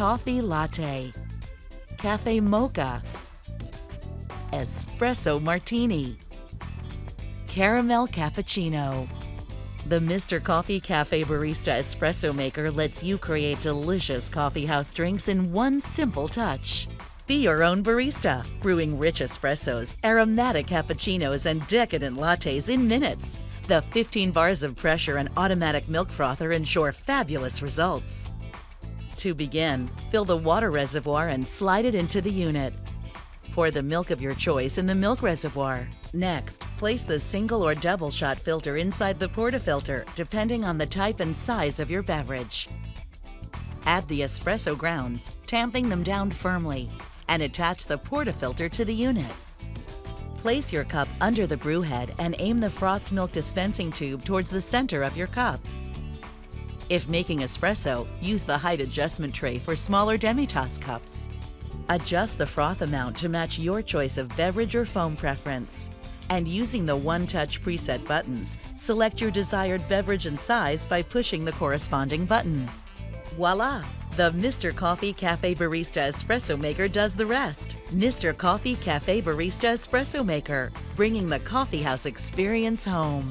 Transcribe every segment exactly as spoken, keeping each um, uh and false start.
Toffee Latte, Cafe Mocha, Espresso Martini, Caramel Cappuccino. The Mister Coffee Cafe Barista Espresso Maker lets you create delicious coffeehouse drinks in one simple touch. Be your own barista, brewing rich espressos, aromatic cappuccinos, and decadent lattes in minutes. The fifteen bars of pressure and automatic milk frother ensure fabulous results. To begin, fill the water reservoir and slide it into the unit. Pour the milk of your choice in the milk reservoir. Next, place the single or double shot filter inside the portafilter, depending on the type and size of your beverage. Add the espresso grounds, tamping them down firmly, and attach the portafilter to the unit. Place your cup under the brew head and aim the frothed milk dispensing tube towards the center of your cup. If making espresso, use the height adjustment tray for smaller demi-tasse cups. Adjust the froth amount to match your choice of beverage or foam preference. And using the one-touch preset buttons, select your desired beverage and size by pushing the corresponding button. Voila! The Mister Coffee Cafe Barista Espresso Maker does the rest. Mister Coffee Cafe Barista Espresso Maker, bringing the coffeehouse experience home.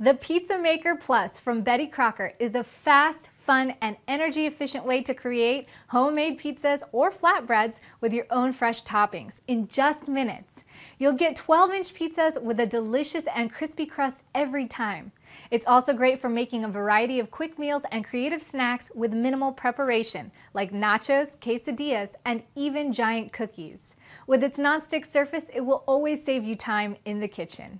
The Pizza Maker Plus from Betty Crocker is a fast, fun, and energy-efficient way to create homemade pizzas or flatbreads with your own fresh toppings in just minutes. You'll get twelve-inch pizzas with a delicious and crispy crust every time. It's also great for making a variety of quick meals and creative snacks with minimal preparation, like nachos, quesadillas, and even giant cookies. With its nonstick surface, it will always save you time in the kitchen.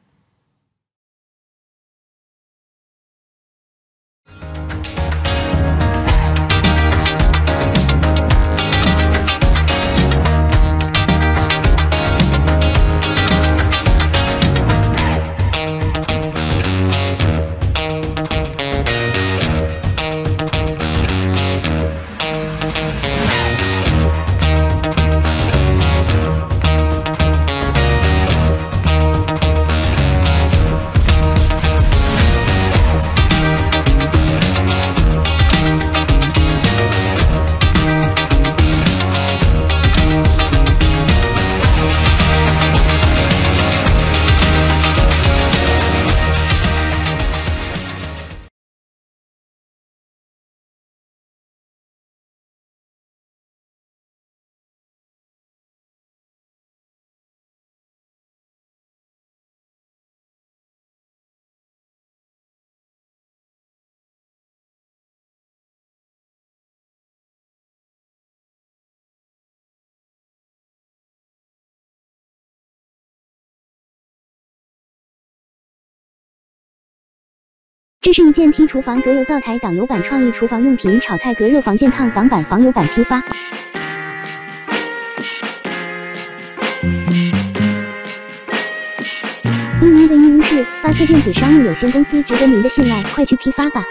制胜电梯厨房隔油灶台挡油板创意厨房用品炒菜隔热防溅烫挡板防油板批发。义乌的义乌市发测电子商务有限公司值得您的信赖，快去批发吧！